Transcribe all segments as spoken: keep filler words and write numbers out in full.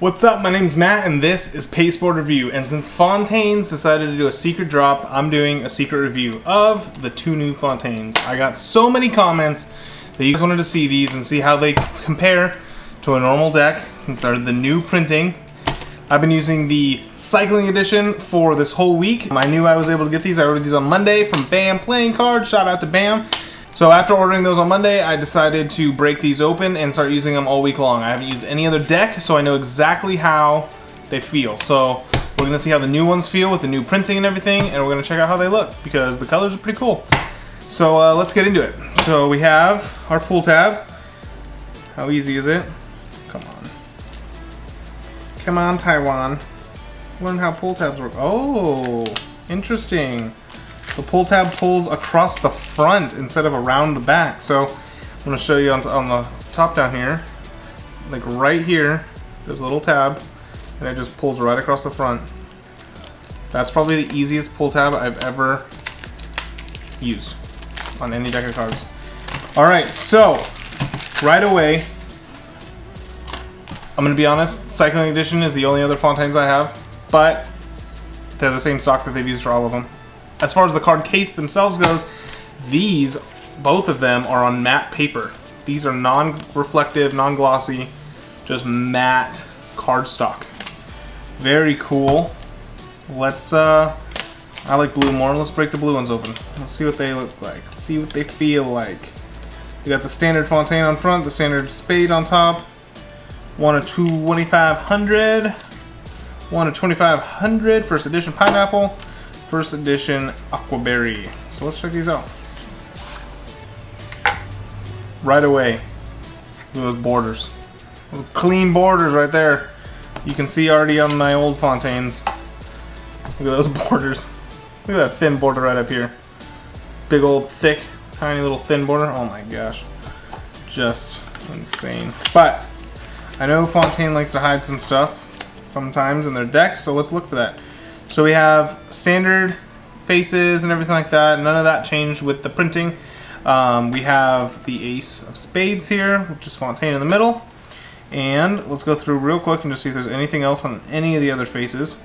What's up, my name's Matt and this is Pasteboard Review, and since Fontaine's decided to do a secret drop, I'm doing a secret review of the two new Fontaines. I got so many comments that you guys wanted to see these and see how they compare to a normal deck since they're the new printing. I've been using the Cycling Edition for this whole week. I knew I was able to get these. I ordered these on Monday from Bam Playing Cards, shout out to Bam. So after ordering those on Monday, I decided to break these open and start using them all week long. I haven't used any other deck, so I know exactly how they feel. So we're gonna see how the new ones feel with the new printing and everything, and we're gonna check out how they look because the colors are pretty cool. So uh, let's get into it. So we have our pool tab. How easy is it? Come on. Come on, Taiwan. Learn how pool tabs work. Oh, interesting. The pull tab pulls across the front instead of around the back. So I'm gonna show you on, on the top down here, like right here, there's a little tab and it just pulls right across the front. That's probably the easiest pull tab I've ever used on any deck of cards. All right, so right away, I'm gonna be honest, Cycling Edition is the only other Fontaines I have, but they're the same stock that they've used for all of them. As far as the card case themselves goes, these, both of them, are on matte paper. These are non-reflective, non-glossy, just matte cardstock. Very cool. Let's, uh, I like blue more. Let's break the blue ones open. Let's see what they look like. Let's see what they feel like. We got the standard Fontaine on front, the standard spade on top. one of twenty-five hundred. one of twenty-five hundred, first edition pineapple. First edition Aqua Berry. So let's check these out. Right away, look at those borders. Those clean borders right there. You can see already on my old Fontaines. Look at those borders. Look at that thin border right up here. Big old thick, tiny little thin border. Oh my gosh. Just insane. But I know Fontaine likes to hide some stuff sometimes in their decks, so let's look for that. So we have standard faces and everything like that. None of that changed with the printing. Um, we have the ace of spades here, which is Fontaine in the middle. And let's go through real quick and just see if there's anything else on any of the other faces.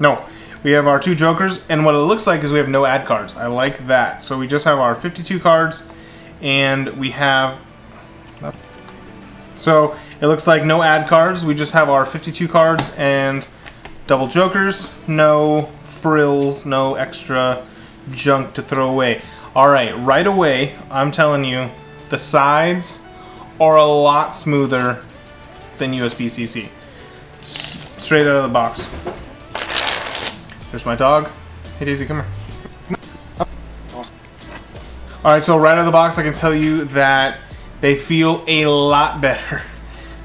No, we have our two jokers, and what it looks like is we have no ad cards. I like that. So we just have our fifty-two cards, and we have... So it looks like no ad cards. We just have our fifty-two cards and... double jokers, no frills, no extra junk to throw away. All right, right away, I'm telling you, the sides are a lot smoother than U S P C C. S straight out of the box. There's my dog. Hey, Daisy, come here. All right, so right out of the box, I can tell you that they feel a lot better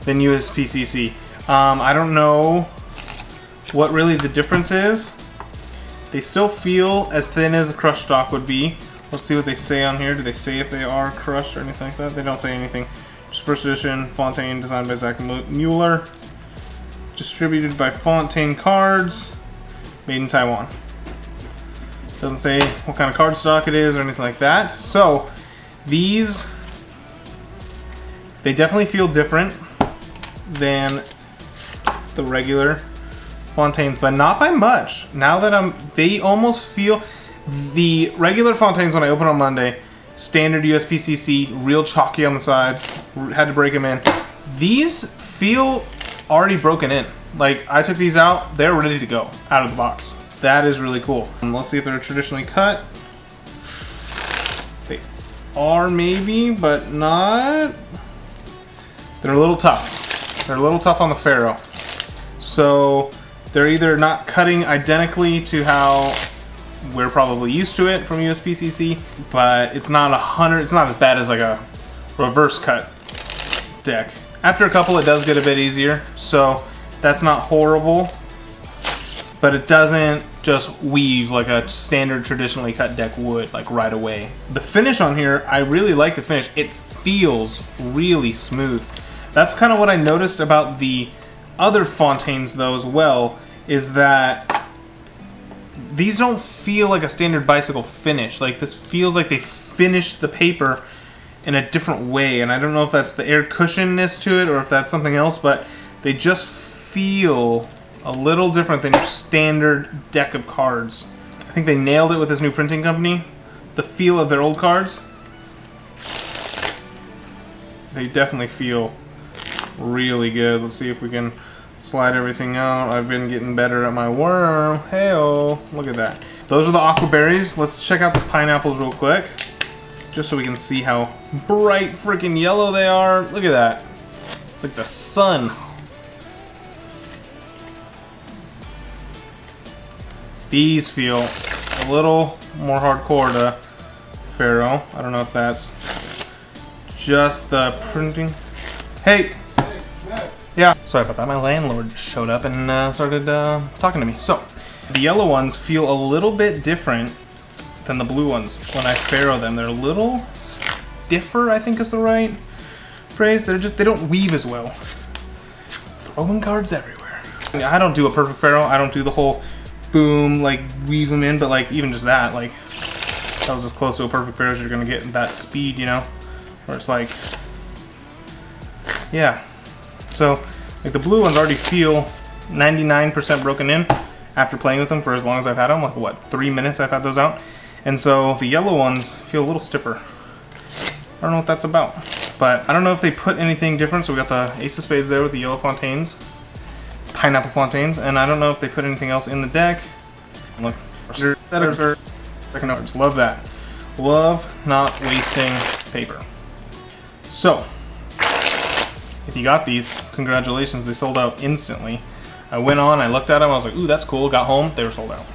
than U S P C C. Um, I don't know what really the difference is. They still feel as thin as a crushed stock would be. Let's see what they say on here. Do they say if they are crushed or anything like that? They don't say anything. Just first edition Fontaine, designed by Zach Mueller, distributed by Fontaine Cards, made in Taiwan. Doesn't say what kind of card stock it is or anything like that. So these, they definitely feel different than the regular Fontaines, but not by much. Now that I'm, they almost feel, the regular Fontaines when I opened on Monday, standard U S P C C, real chalky on the sides, had to break them in. These feel already broken in. Like, I took these out, they're ready to go out of the box. That is really cool. And let's see if they're traditionally cut. They are maybe, but not. They're a little tough. They're a little tough on the ferro. So they're either not cutting identically to how we're probably used to it from U S P C C, but it's not a hundred, it's not as bad as like a reverse cut deck. After a couple, it does get a bit easier, so that's not horrible, but it doesn't just weave like a standard traditionally cut deck would, like right away. The finish on here, I really like the finish. It feels really smooth. That's kind of what I noticed about the other Fontaines though as well, is that these don't feel like a standard bicycle finish. Like, this feels like they finished the paper in a different way, and I don't know if that's the air cushionness to it or if that's something else, but they just feel a little different than your standard deck of cards. I think they nailed it with this new printing company. The feel of their old cards, they definitely feel really good. Let's see if we can slide everything out. I've been getting better at my worm. Hey-oh, look at that. Those are the Aqua Berries. Let's check out the pineapples real quick, just so we can see how bright freaking yellow they are. Look at that. It's like the sun. These feel a little more hardcore to Pharaoh. I don't know if that's just the printing. Hey! Yeah, sorry about that. My landlord showed up and uh, started uh, talking to me. So, the yellow ones feel a little bit different than the blue ones when I Pharaoh them. They're a little stiffer, I think is the right phrase. They're just, they don't weave as well. Throwing cards everywhere. I mean, I don't do a perfect Pharaoh. I don't do the whole boom, like weave them in, but like even just that, like that was as close to a perfect Pharaoh as you're gonna get in that speed, you know? Where it's like, yeah. So, like the blue ones already feel ninety-nine percent broken in after playing with them for as long as I've had them, like what, three minutes I've had those out. And so the yellow ones feel a little stiffer. I don't know what that's about, but I don't know if they put anything different. So we got the Ace of Spades there with the yellow Fontaines, Pineapple Fontaines, and I don't know if they put anything else in the deck. Look, love that. Love not wasting paper. So, if you got these, congratulations, they sold out instantly. I went on, I looked at them, I was like, ooh, that's cool, got home, they were sold out.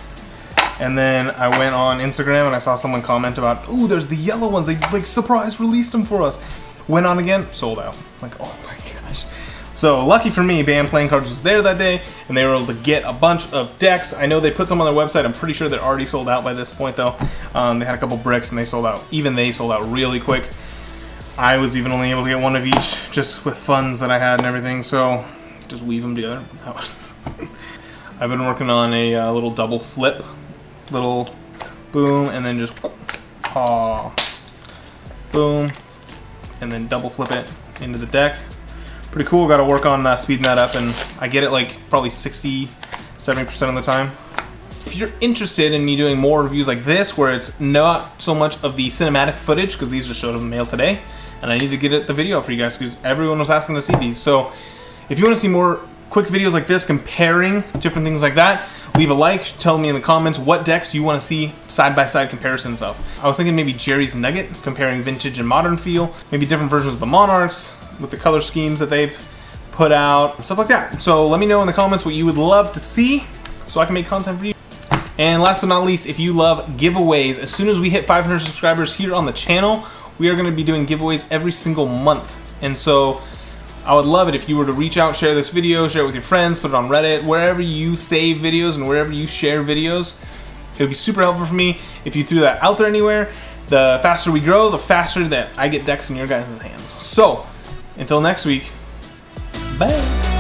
And then I went on Instagram and I saw someone comment about, ooh, there's the yellow ones, they like surprise released them for us. Went on again, sold out. Like, oh my gosh. So lucky for me, Bam Playing Cards was there that day and they were able to get a bunch of decks. I know they put some on their website, I'm pretty sure they're already sold out by this point though. Um, they had a couple bricks and they sold out, even they sold out really quick. I was even only able to get one of each, just with funds that I had and everything, so just weave them together. I've been working on a uh, little double flip, little boom, and then just aw, boom, and then double flip it into the deck. Pretty cool, gotta work on uh, speeding that up, and I get it like probably sixty, seventy percent of the time. If you're interested in me doing more reviews like this, where it's not so much of the cinematic footage, because these just showed up in the mail today, and I need to get it, the video for you guys, because everyone was asking to see these. So if you want to see more quick videos like this, comparing different things like that, leave a like, tell me in the comments what decks you want to see side-by-side comparisons of. I was thinking maybe Jerry's Nugget, comparing vintage and modern feel, maybe different versions of the Monarchs, with the color schemes that they've put out, stuff like that. So let me know in the comments what you would love to see, so I can make content for you. And last but not least, if you love giveaways, as soon as we hit five hundred subscribers here on the channel, we are going to be doing giveaways every single month. And so I would love it if you were to reach out, share this video, share it with your friends, put it on Reddit, wherever you save videos and wherever you share videos. It would be super helpful for me if you threw that out there anywhere. The faster we grow, the faster that I get decks in your guys' hands. So until next week, bye.